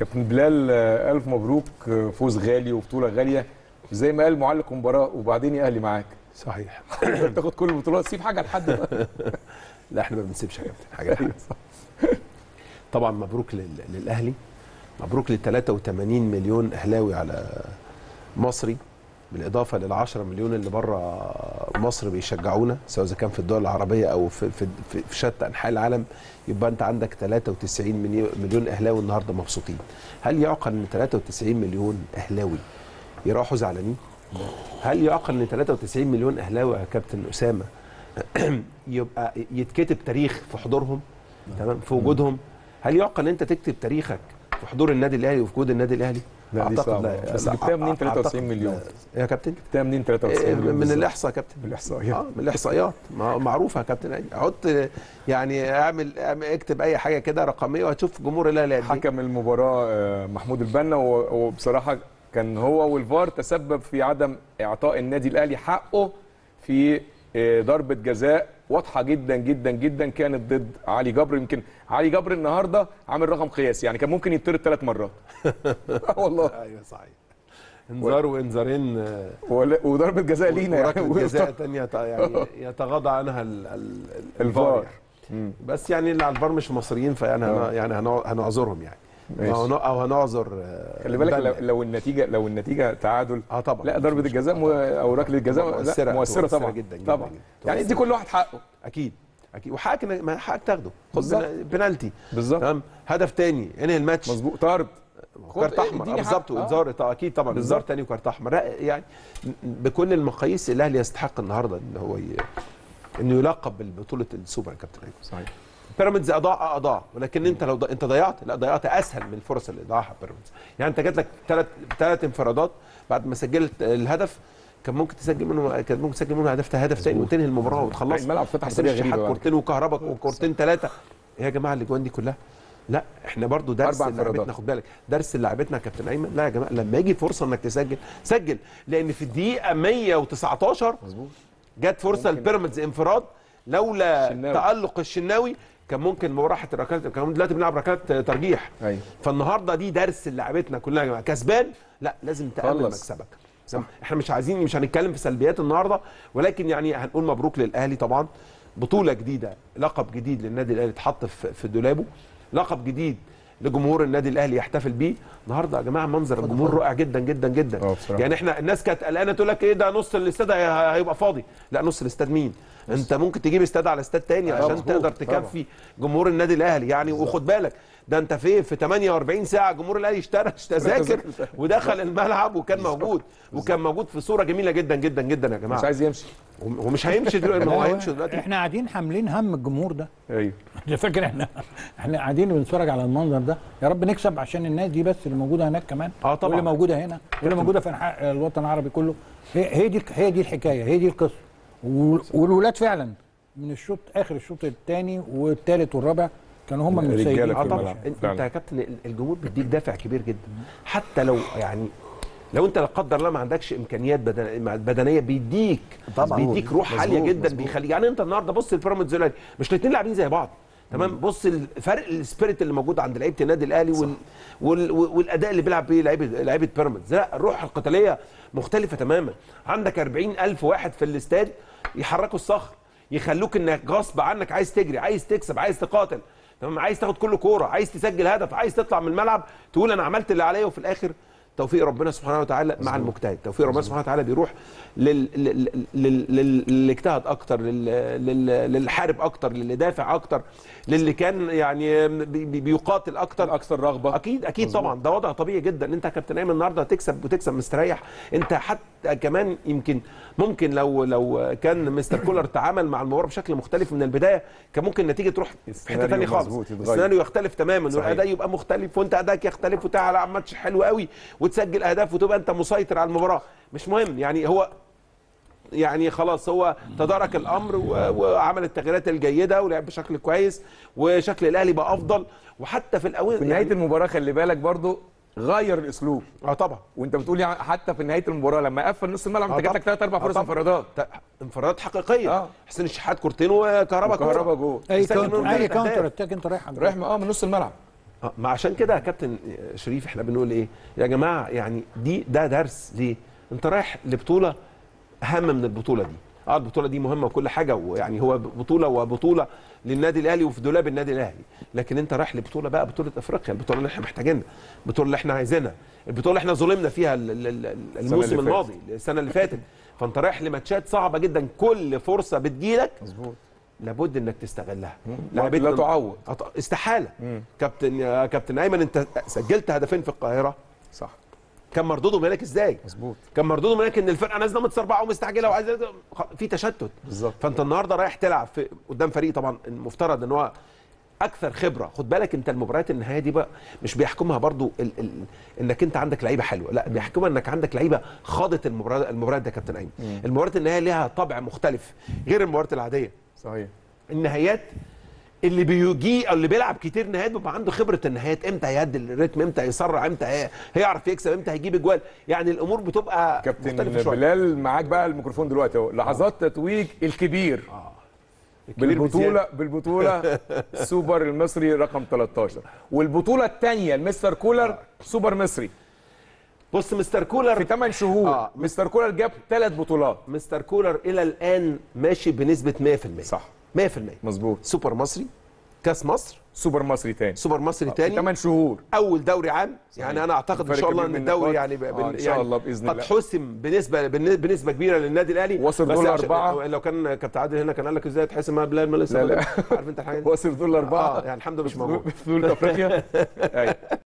كابتن بلال الف مبروك، فوز غالي وبطوله غاليه زي ما قال معلق المباراه، وبعدين يا اهلي معاك. صحيح. بتاخد كل البطولات، سيب حاجه لحد بقى. لا احنا ما بنسيبش يا كابتن حاجه لحد. طبعا مبروك للاهلي، مبروك لل 83 مليون اهلاوي على مصري، بالاضافه لل 10 مليون اللي بره مصر بيشجعونا، سواء اذا كان في الدول العربيه او في شتى انحاء العالم. يبقى انت عندك 93 مليون اهلاوي النهارده مبسوطين. هل يعقل ان 93 مليون اهلاوي يروحوا زعلانين؟ هل يعقل ان 93 مليون اهلاوي يا كابتن اسامه يبقى يتكتب تاريخ في حضورهم؟ تمام، في وجودهم. هل يعقل ان انت تكتب تاريخك في حضور النادي الاهلي وفي وجود النادي الاهلي؟ لا اعتقد لا. بس جبتها منين 93 مليون يا كابتن؟ جبتها منين 93 مليون؟ من الاحصاء يا كابتن. من الاحصائيات. من الاحصائيات معروفه يا كابتن. حط يعني اكتب اي حاجه كده رقميه وهتشوف جمهور الاهلي قد ايه. حكم المباراه محمود البنا، وبصراحه كان هو والفار تسبب في عدم اعطاء النادي الاهلي حقه في ضربه جزاء واضحه جدا جدا جدا كانت ضد علي جبر. يمكن علي جبر النهارده عامل رقم قياسي، يعني كان ممكن يطرد 3 مرات. والله ايوه صحيح، انذار وانذارين وضربه جزاء لينا يعني، وجزاء ثانيه يعني يتغاضى عنها الفار. بس يعني اللي على الفار مش مصريين، فيعني يعني هنعذرهم يعني، او هنعذر. خلي بالك لو النتيجه تعادل طبعا، لا ضربه الجزاء او ركله الجزاء مؤثره طبعا جداً جداً طبعا جداً. يعني ادي كل واحد حقه اكيد اكيد، وحقك ما حقك تاخده. خد بنالتي بالظبط، تمام، هدف ثاني انهي الماتش مظبوط، طرد، كارت احمر بالظبط، وانذار اكيد طبعا، انذار ثاني وكارت احمر. يعني بكل المقاييس الاهلي يستحق النهارده ان هو انه يلقب بالبطوله السوبر يا كابتن. صحيح، بيراميدز اضاع، ولكن انت لو انت ضيعت اسهل من الفرص اللي ضاعها بيراميدز. يعني انت جات لك ثلاث انفرادات بعد ما سجلت الهدف، كان ممكن تسجل منه هدف ثاني وتنهي المباراه وتخلص الملعب. فتح الشحات كورتين وكهرباء وكورتين 3 يا جماعه، الاجوان دي كلها. لا احنا برضو درس لعبتنا، خد بالك درس لعبتنا يا كابتن ايمن. لا يا جماعه، لما يجي فرصه انك تسجل سجل، لان في الدقيقه 119 مظبوط جت فرصه لبيراميدز انفراد، لولا تألق الشناوي كان ممكن راحه ركلات. كان دلوقتي بنلعب ركلات ترجيح. أيوة. فالنهارده دي درس لعبتنا كلها يا جماعه. كسبان لا لازم تأمن مكسبك. احنا مش هنتكلم في سلبيات النهارده، ولكن يعني هنقول مبروك للاهلي طبعا. بطوله جديده، لقب جديد للنادي الاهلي اتحط في دولابه، لقب جديد لجمهور النادي الاهلي يحتفل بيه النهارده يا جماعه. منظر الجمهور رائع جدا جدا جدا. يعني احنا الناس كانت قلقانه تقول لك ايه ده، نص الاستاد هيبقى فاضي. لا، نص الاستاد مين؟ انت ممكن تجيب استاد على استاد تاني عشان تقدر تكفي جمهور النادي الاهلي يعني. وخد بالك ده انت في 48 ساعه جمهور الاهلي اشترى تذاكر ودخل الملعب وكان موجود، وكان موجود في صوره جميله جدا جدا جدا يا جماعه. مش عايز يمشي ومش هيمشي دلوقتي. ما هو هيمشي دلوقتي. احنا قاعدين حاملين هم الجمهور ده. ايوه انت فاكر احنا قاعدين بنتفرج على المنظر ده. يا رب نكسب عشان الناس دي بس اللي موجوده هناك كمان، طبعا، واللي موجوده هنا واللي موجوده في انحاء الوطن العربي كله. هي دي الحكايه، هي دي القصه. والولاد فعلا من الشوط، اخر الشوط الثاني والثالث والرابع كانوا هم من السيدين. طبعا انت يا كابتن الجمهور بيديك دافع كبير جدا، حتى لو يعني لو انت لا قدر الله ما عندكش امكانيات بدنيه، بيديك روح عاليه جدا، بيخليك يعني. انت النهارده بص البيراميدز والاهلي مش الاثنين لاعبين زي بعض، تمام. بص الفرق السبيريت اللي موجود عند لعيبه النادي الاهلي والاداء اللي بيلعب بيه لعيبه بيراميدز. لا، الروح القتاليه مختلفه تماما. عندك 40,000 واحد في الاستاد يحركوا الصخر، يخلوك انك غصب عنك عايز تجري، عايز تكسب، عايز تقاتل، تمام، عايز تاخد كل كوره، عايز تسجل هدف، عايز تطلع من الملعب تقول انا عملت اللي عليا. وفي الاخر توفيق ربنا سبحانه وتعالى مع المجتهد. توفيق ربنا سبحانه وتعالى بيروح للي اجتهد اكتر، للي حارب اكتر، للي دافع اكتر، للي كان يعني بيقاتل اكتر، اكثر رغبه. اكيد اكيد مزبوط. طبعا ده وضع طبيعي جدا. انت يا كابتن ايمن النهارده هتكسب، وتكسب مستريح. انت حتى كمان ممكن لو كان مستر كولر تعامل مع المباراه بشكل مختلف من البدايه، كان ممكن النتيجه تروح في حته ثانيه خالص. السيناريو يختلف تماما، والاداء يبقى مختلف، وانت ادائك يختلف، وتلعب ماتش حلو قوي وتسجل اهداف وتبقى انت مسيطر على المباراه. مش مهم يعني، هو يعني خلاص هو تدارك الامر وعمل التغييرات الجيده ولعب بشكل كويس، وشكل الاهلي بقى افضل. وحتى في نهايه المباراه خلي بالك برضو غير الاسلوب. طبعا. وانت بتقول يعني حتى في نهايه المباراه لما قفل نص الملعب انت جات لك 3 4 فرص انفرادات حقيقيه. حسين الشحات كورتين وكهرباء جول. اي كاونتر اتاك انت رايح من نص الملعب. ما عشان كده يا كابتن شريف احنا بنقول ايه يا جماعه، يعني ده درس ليه؟ انت رايح لبطوله اهم من البطوله دي. البطوله دي مهمه وكل حاجه، ويعني هو بطوله وبطوله للنادي الاهلي وفي دولاب النادي الاهلي، لكن انت رايح لبطوله بقى، بطوله افريقيا، البطوله اللي احنا محتاجينها، البطوله اللي احنا عايزينها، البطوله اللي احنا ظلمنا فيها الموسم الماضي السنه اللي فاتت. فانت رايح لماتشات صعبه جدا، كل فرصه بتجيلك مظبوط لابد انك تستغلها، لابد لا تعوض، استحاله. كابتن ايمن، انت سجلت هدفين في القاهره صح، كان مردودهم هناك ازاي؟ مظبوط، كان مردودهم هناك ان الفرقه نازله متسربعه ومستعجله وعايزه في تشتت بالظبط. فانت النهارده رايح تلعب قدام فريق طبعا المفترض ان هو اكثر خبره. خد بالك انت المباريات النهائيه دي بقى مش بيحكمها برضو انك انت عندك لعيبه حلوه، لا بيحكمها انك عندك لعيبه خاضت المباريات. ده كابتن ايمن المباريات النهائيه ليها طابع مختلف غير المباريات العاديه. صحيح، النهايات اللي بيجي او اللي بيلعب كتير نهايات بيبقى عنده خبره النهايات، امتى هيهدي الريتم، امتى هيسرع، امتى هيعرف يكسب، امتى هيجيب اجوال. يعني الامور بتبقى كابتن بلال معاك بقى الميكروفون دلوقتي اهو. لحظات تتويج الكبير بالبطوله السوبر المصري رقم 13، والبطوله الثانيه المستر كولر سوبر مصري. بص مستر كولر في 8 شهور مستر كولر جاب 3 بطولات. مستر كولر الى الان ماشي بنسبه 100% صح، 100% مظبوط. سوبر مصري، كاس مصر، سوبر مصري تاني، سوبر مصري تاني 8 شهور، اول دوري عام. يعني انا اعتقد ان شاء الله ان الدوري يعني ان شاء الله باذن الله قد حسم بنسبه كبيره للنادي الاهلي. وصل دولار 4. لو كان كابتن عادل هنا كان قال لك ازاي تحسم ما بلال ما لسه، عارف انت الحاجه دي. وصل دولار 4 يعني الحمد لله مش موجود في افريقيا.